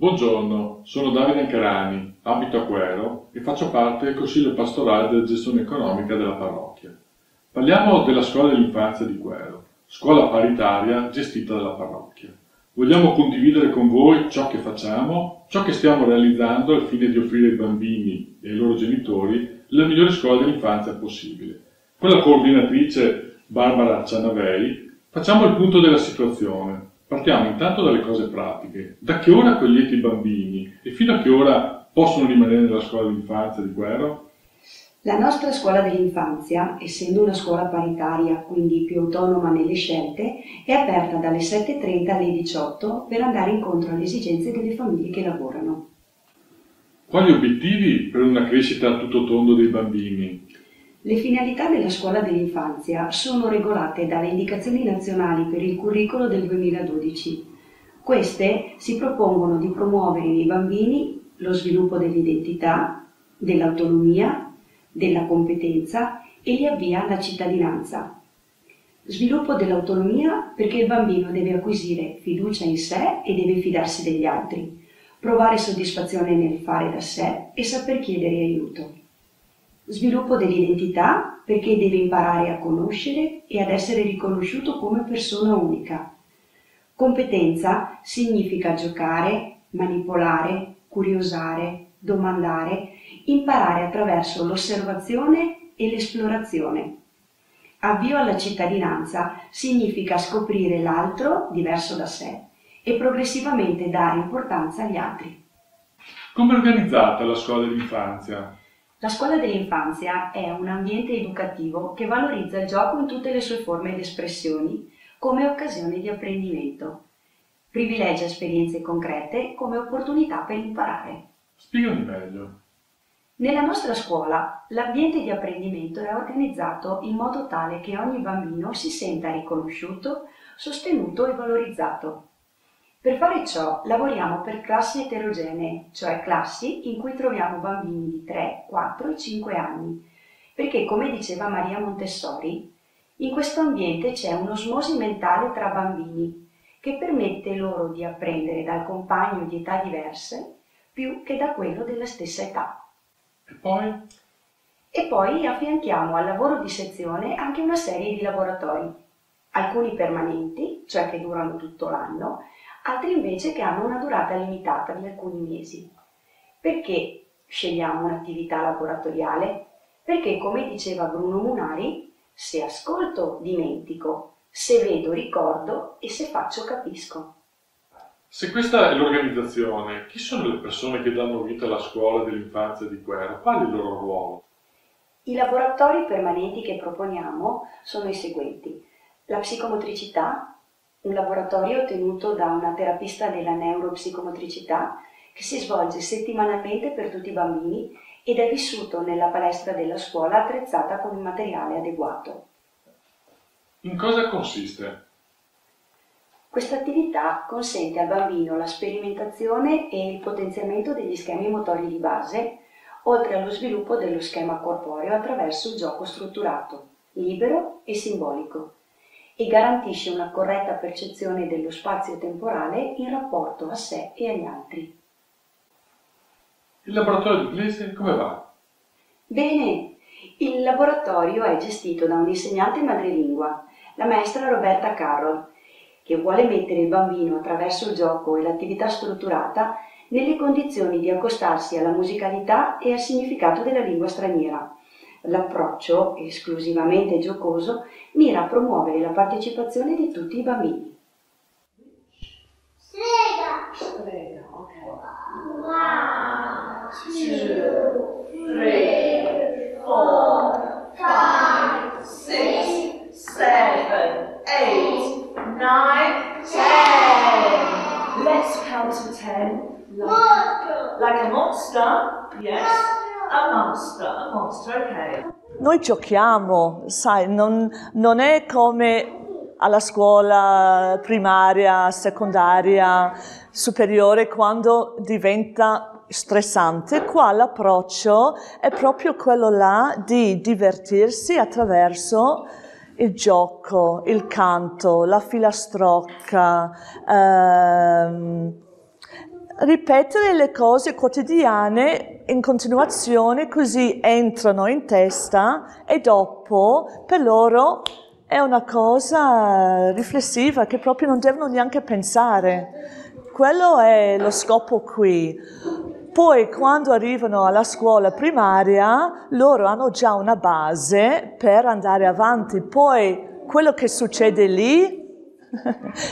Buongiorno, sono Davide Ancarani, abito a Quero e faccio parte del Consiglio Pastorale della Gestione Economica della Parrocchia. Parliamo della Scuola dell'infanzia di Quero, scuola paritaria gestita dalla Parrocchia. Vogliamo condividere con voi ciò che facciamo, ciò che stiamo realizzando al fine di offrire ai bambini e ai loro genitori la migliore scuola dell'infanzia possibile. Con la coordinatrice Barbara Cianavei facciamo il punto della situazione. Partiamo intanto dalle cose pratiche. Da che ora accogliete i bambini e fino a che ora possono rimanere nella scuola dell'infanzia di Quero? La nostra scuola dell'infanzia, essendo una scuola paritaria, quindi più autonoma nelle scelte, è aperta dalle 7:30 alle 18 per andare incontro alle esigenze delle famiglie che lavorano. Quali obiettivi per una crescita a tutto tondo dei bambini? Le finalità della scuola dell'infanzia sono regolate dalle indicazioni nazionali per il curriculum del 2012. Queste si propongono di promuovere nei bambini lo sviluppo dell'identità, dell'autonomia, della competenza e li avvia alla cittadinanza. Sviluppo dell'autonomia perché il bambino deve acquisire fiducia in sé e deve fidarsi degli altri, provare soddisfazione nel fare da sé e saper chiedere aiuto. Sviluppo dell'identità perché deve imparare a conoscere e ad essere riconosciuto come persona unica. Competenza significa giocare, manipolare, curiosare, domandare, imparare attraverso l'osservazione e l'esplorazione. Avvio alla cittadinanza significa scoprire l'altro diverso da sé e progressivamente dare importanza agli altri. Come è organizzata la scuola dell'infanzia? La scuola dell'infanzia è un ambiente educativo che valorizza il gioco in tutte le sue forme ed espressioni come occasione di apprendimento. Privilegia esperienze concrete come opportunità per imparare. Spiegami meglio. Nella nostra scuola l'ambiente di apprendimento è organizzato in modo tale che ogni bambino si senta riconosciuto, sostenuto e valorizzato. Per fare ciò lavoriamo per classi eterogenee, cioè classi in cui troviamo bambini di 3, 4 e 5 anni, perché come diceva Maria Montessori, in questo ambiente c'è un'osmosi mentale tra bambini che permette loro di apprendere dal compagno di età diverse più che da quello della stessa età. E poi affianchiamo al lavoro di sezione anche una serie di laboratori, alcuni permanenti, cioè che durano tutto l'anno, altri invece che hanno una durata limitata di alcuni mesi. Perché scegliamo un'attività laboratoriale? Perché, come diceva Bruno Munari, se ascolto dimentico, se vedo ricordo e se faccio capisco. Se questa è l'organizzazione, chi sono le persone che danno vita alla scuola dell'infanzia di Quero? Qual è il loro ruolo? I laboratori permanenti che proponiamo sono i seguenti. La psicomotricità, un laboratorio tenuto da una terapista della neuropsicomotricità che si svolge settimanalmente per tutti i bambini ed è vissuto nella palestra della scuola attrezzata con il materiale adeguato. In cosa consiste? Questa attività consente al bambino la sperimentazione e il potenziamento degli schemi motori di base, oltre allo sviluppo dello schema corporeo attraverso il gioco strutturato, libero e simbolico, e garantisce una corretta percezione dello spazio temporale in rapporto a sé e agli altri. Il laboratorio d'inglese come va? Bene! Il laboratorio è gestito da un'insegnante madrelingua, la maestra Roberta Carroll, che vuole mettere il bambino attraverso il gioco e l'attività strutturata nelle condizioni di accostarsi alla musicalità e al significato della lingua straniera. L'approccio, esclusivamente giocoso, mira a promuovere la partecipazione di tutti i bambini. Frega! Okay. 1, 2, 3, 4, 5, 6, 7, 8, 9, 10! Let's count to 10. Like a monster? Yes. A monster, okay. Noi giochiamo, sai, non è come alla scuola primaria, secondaria, superiore, quando diventa stressante. Qua l'approccio è proprio quello là di divertirsi attraverso il gioco, il canto, la filastrocca, ripetere le cose quotidiane in continuazione, così entrano in testa e dopo per loro è una cosa riflessiva che proprio non devono neanche pensare. Quello è lo scopo qui. Poi quando arrivano alla scuola primaria loro hanno già una base per andare avanti, poi quello che succede lì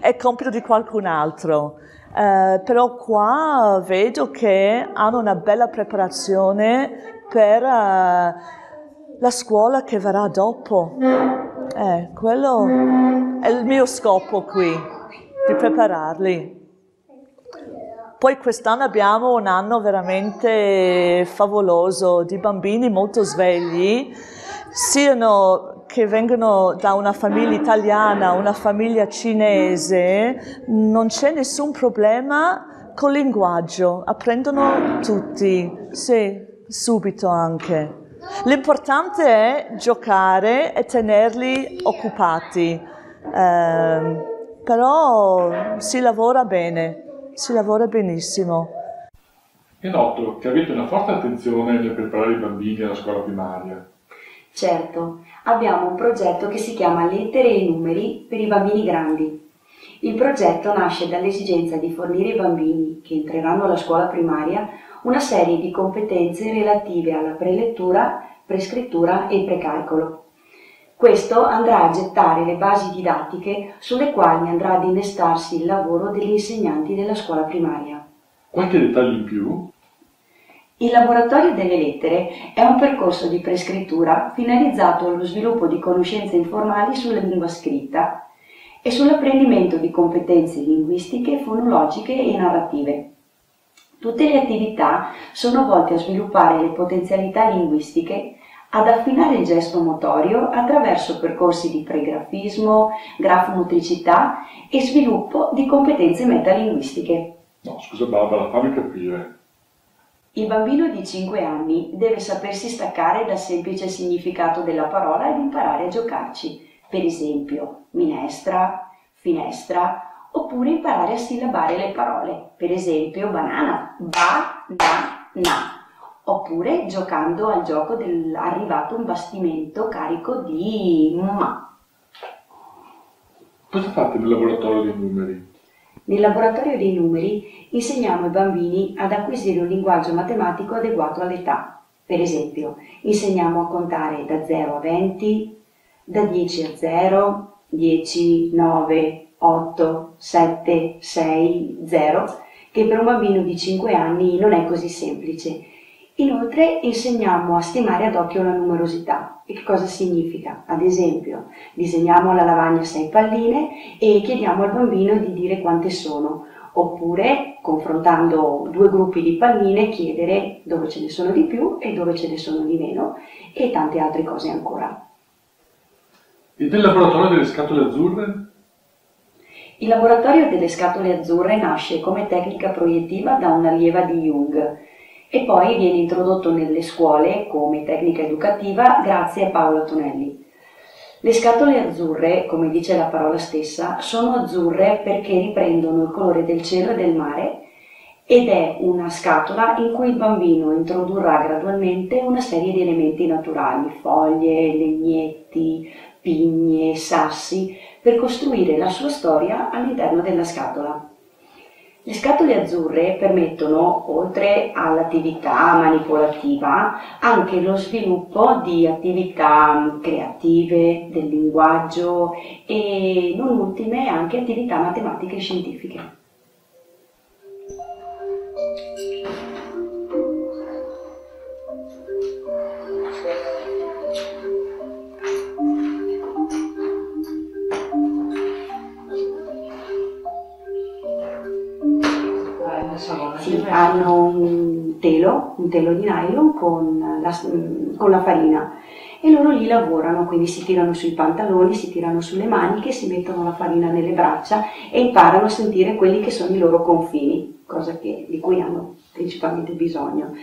è compito di qualcun altro. Però qua vedo che hanno una bella preparazione per la scuola che verrà dopo. Quello è il mio scopo qui, di prepararli. Poi quest'anno abbiamo un anno veramente favoloso di bambini molto svegli, siano che vengono da una famiglia italiana, una famiglia cinese, non c'è nessun problema col linguaggio, apprendono tutti, sì, subito anche. L'importante è giocare e tenerli occupati, però si lavora bene. Si lavora benissimo. È noto che avete una forte attenzione nel preparare i bambini alla scuola primaria. Certo, abbiamo un progetto che si chiama Lettere e Numeri per i bambini grandi. Il progetto nasce dall'esigenza di fornire ai bambini che entreranno alla scuola primaria una serie di competenze relative alla prelettura, prescrittura e precalcolo. Questo andrà a gettare le basi didattiche sulle quali andrà ad innestarsi il lavoro degli insegnanti della scuola primaria. Qualche dettaglio in più? Il laboratorio delle lettere è un percorso di prescrittura finalizzato allo sviluppo di conoscenze informali sulla lingua scritta e sull'apprendimento di competenze linguistiche, fonologiche e narrative. Tutte le attività sono volte a sviluppare le potenzialità linguistiche, ad affinare il gesto motorio attraverso percorsi di pregrafismo, grafomotricità e sviluppo di competenze metalinguistiche. No, scusa Barbara, fammi capire. Il bambino di 5 anni deve sapersi staccare dal semplice significato della parola ed imparare a giocarci, per esempio minestra, finestra, oppure imparare a sillabare le parole, per esempio banana, ba, na, na. Oppure giocando al gioco dell'arrivato un bastimento carico di ma. Cosa fate nel laboratorio dei numeri? Nel laboratorio dei numeri insegniamo ai bambini ad acquisire un linguaggio matematico adeguato all'età. Per esempio, insegniamo a contare da 0 a 20, da 10 a 0, 10, 9, 8, 7, 6, 0, che per un bambino di 5 anni non è così semplice. Inoltre insegniamo a stimare ad occhio la numerosità. E che cosa significa? Ad esempio, disegniamo alla lavagna 6 palline e chiediamo al bambino di dire quante sono, oppure, confrontando due gruppi di palline, chiedere dove ce ne sono di più e dove ce ne sono di meno, e tante altre cose ancora. E del laboratorio delle scatole azzurre? Il laboratorio delle scatole azzurre nasce come tecnica proiettiva da una lieva di Jung, e poi viene introdotto nelle scuole come tecnica educativa grazie a Paolo Tonelli. Le scatole azzurre, come dice la parola stessa, sono azzurre perché riprendono il colore del cielo e del mare ed è una scatola in cui il bambino introdurrà gradualmente una serie di elementi naturali, foglie, legnetti, pigne, sassi, per costruire la sua storia all'interno della scatola. Le scatole azzurre permettono, oltre all'attività manipolativa, anche lo sviluppo di attività creative, del linguaggio e, non ultime, anche attività matematiche e scientifiche. Sì, hanno un telo di nylon con la farina e loro lì lavorano, quindi si tirano sui pantaloni, si tirano sulle maniche, si mettono la farina nelle braccia e imparano a sentire quelli che sono i loro confini, cosa di cui hanno principalmente bisogno.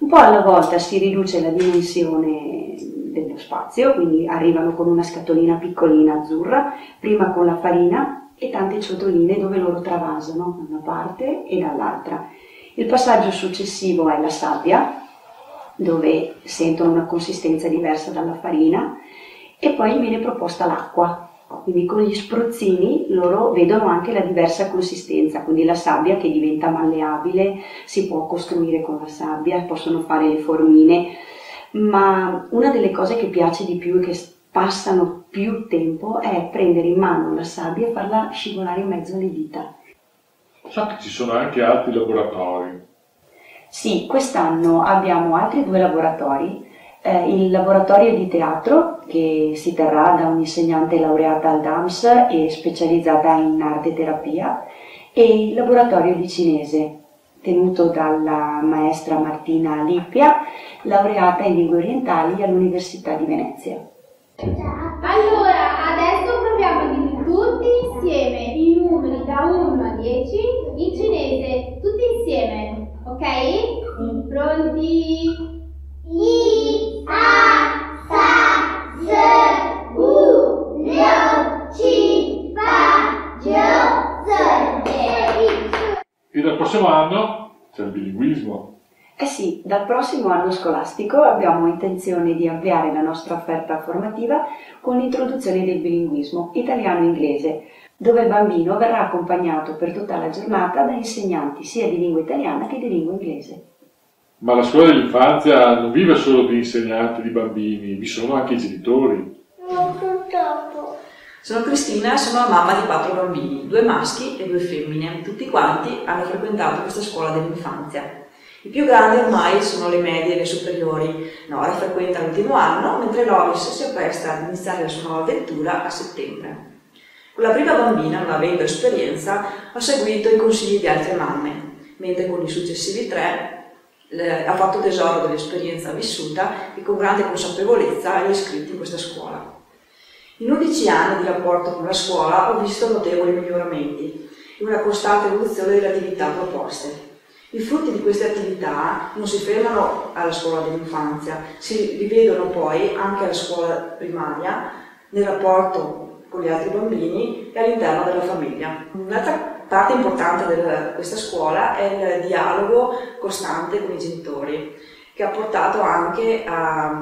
Un po' alla volta si riduce la dimensione dello spazio, quindi arrivano con una scatolina piccolina azzurra, prima con la farina e tante ciotoline dove loro travasano da una parte e dall'altra. Il passaggio successivo è la sabbia, dove sentono una consistenza diversa dalla farina, e poi viene proposta l'acqua. Quindi con gli spruzzini loro vedono anche la diversa consistenza, quindi la sabbia che diventa malleabile, si può costruire con la sabbia, possono fare le formine, ma una delle cose che piace di più e che passano più tempo è prendere in mano la sabbia e farla scivolare in mezzo alle dita. So che ci sono anche altri laboratori. Sì, quest'anno abbiamo altri due laboratori. Il laboratorio di teatro, che si terrà da un'insegnante laureata al DAMS e specializzata in arte terapia, e il laboratorio di cinese, tenuto dalla maestra Martina Lippia, laureata in lingue orientali all'Università di Venezia. Allora, adesso proviamo tutti insieme i numeri da 1 a 10 in cinese, tutti insieme, ok? Sì. Pronti? Yi, a, sa, zhe, wu, liu, qi, fa, jiu, e dal prossimo anno c'è il bilinguismo. Eh sì, dal prossimo anno scolastico abbiamo intenzione di avviare la nostra offerta formativa con l'introduzione del bilinguismo italiano-inglese, dove il bambino verrà accompagnato per tutta la giornata da insegnanti sia di lingua italiana che di lingua inglese. Ma la scuola dell'infanzia non vive solo di insegnanti e di bambini, vi sono anche i genitori. No, purtroppo. Sono Cristina e sono la mamma di 4 bambini, 2 maschi e 2 femmine. Tutti quanti hanno frequentato questa scuola dell'infanzia. I più grandi ormai sono le medie e le superiori. Nora frequenta l'ultimo anno, mentre Loris si appresta ad iniziare la sua nuova avventura a settembre. Con la prima bambina, non avendo esperienza, ho seguito i consigli di altre mamme, mentre con i successivi 3 ha fatto tesoro dell'esperienza vissuta e con grande consapevolezza è iscritto in questa scuola. In 11 anni di rapporto con la scuola ho visto notevoli miglioramenti e una costante evoluzione delle attività proposte. I frutti di queste attività non si fermano alla scuola dell'infanzia, si rivedono poi anche alla scuola primaria, nel rapporto con gli altri bambini e all'interno della famiglia. La parte importante di questa scuola è il dialogo costante con i genitori, che ha portato anche a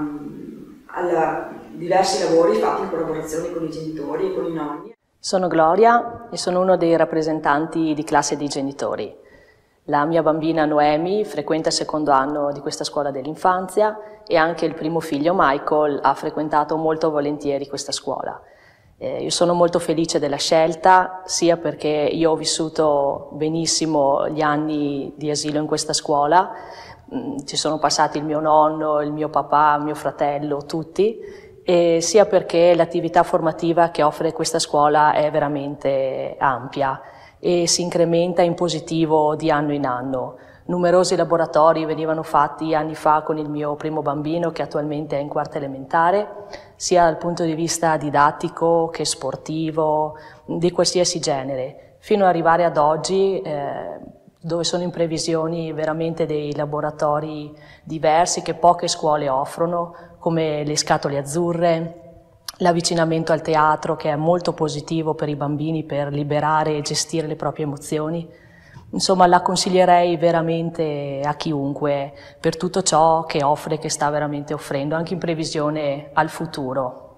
diversi lavori fatti in collaborazione con i genitori e con i nonni. Sono Gloria e sono uno dei rappresentanti di classe dei genitori. La mia bambina Noemi frequenta il secondo anno di questa scuola dell'infanzia e anche il primo figlio Michael ha frequentato molto volentieri questa scuola. Io sono molto felice della scelta, sia perché io ho vissuto benissimo gli anni di asilo in questa scuola, ci sono passati il mio nonno, il mio papà, il mio fratello, tutti, e sia perché l'attività formativa che offre questa scuola è veramente ampia e si incrementa in positivo di anno in anno. Numerosi laboratori venivano fatti anni fa con il mio primo bambino, che attualmente è in quarta elementare, sia dal punto di vista didattico che sportivo, di qualsiasi genere, fino ad arrivare ad oggi, dove sono in previsione veramente dei laboratori diversi che poche scuole offrono, come le scatole azzurre, l'avvicinamento al teatro, che è molto positivo per i bambini per liberare e gestire le proprie emozioni. Insomma, la consiglierei veramente a chiunque per tutto ciò che offre, che sta veramente offrendo, anche in previsione al futuro.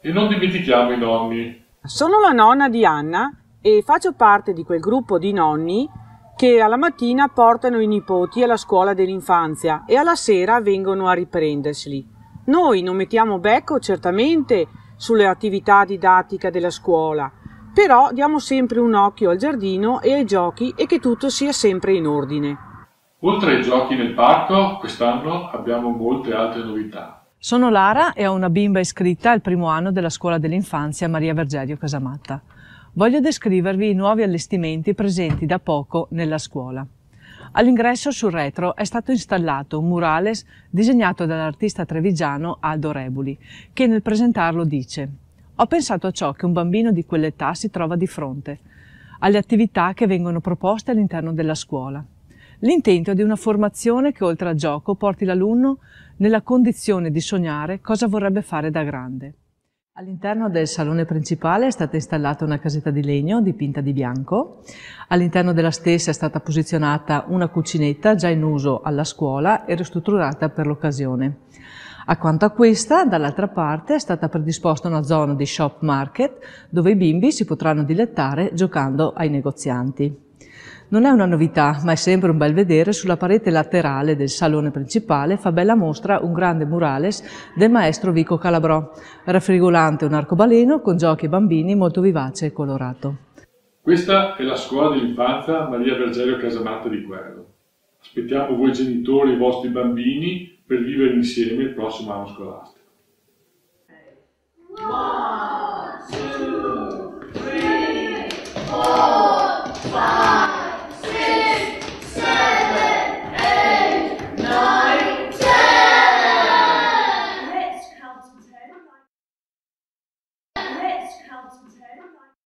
E non dimentichiamo i nonni. Sono la nonna di Anna e faccio parte di quel gruppo di nonni che alla mattina portano i nipoti alla scuola dell'infanzia e alla sera vengono a riprenderseli. Noi non mettiamo becco certamente sulle attività didattiche della scuola, però diamo sempre un occhio al giardino e ai giochi e che tutto sia sempre in ordine. Oltre ai giochi nel parco, quest'anno abbiamo molte altre novità. Sono Lara e ho una bimba iscritta al primo anno della scuola dell'infanzia Maria Vergerio Casamatta. Voglio descrivervi i nuovi allestimenti presenti da poco nella scuola. All'ingresso sul retro è stato installato un murales disegnato dall'artista trevigiano Aldo Rebuli, che nel presentarlo dice: ho pensato a ciò che un bambino di quell'età si trova di fronte, alle attività che vengono proposte all'interno della scuola. L'intento è di una formazione che, oltre al gioco, porti l'alunno nella condizione di sognare cosa vorrebbe fare da grande. All'interno del salone principale è stata installata una casetta di legno dipinta di bianco. All'interno della stessa è stata posizionata una cucinetta già in uso alla scuola e ristrutturata per l'occasione. Accanto a questa, dall'altra parte, è stata predisposta una zona di shop market dove i bimbi si potranno dilettare giocando ai negozianti. Non è una novità, ma è sempre un bel vedere, sulla parete laterale del salone principale fa bella mostra un grande murales del maestro Vico Calabrò, raffigurante un arcobaleno con giochi e bambini molto vivace e colorato. Questa è la scuola dell'infanzia Maria Vergerio Casamatta di Quero. Aspettiamo voi genitori e i vostri bambini per vivere insieme il prossimo anno scolastico. Let's count to 10.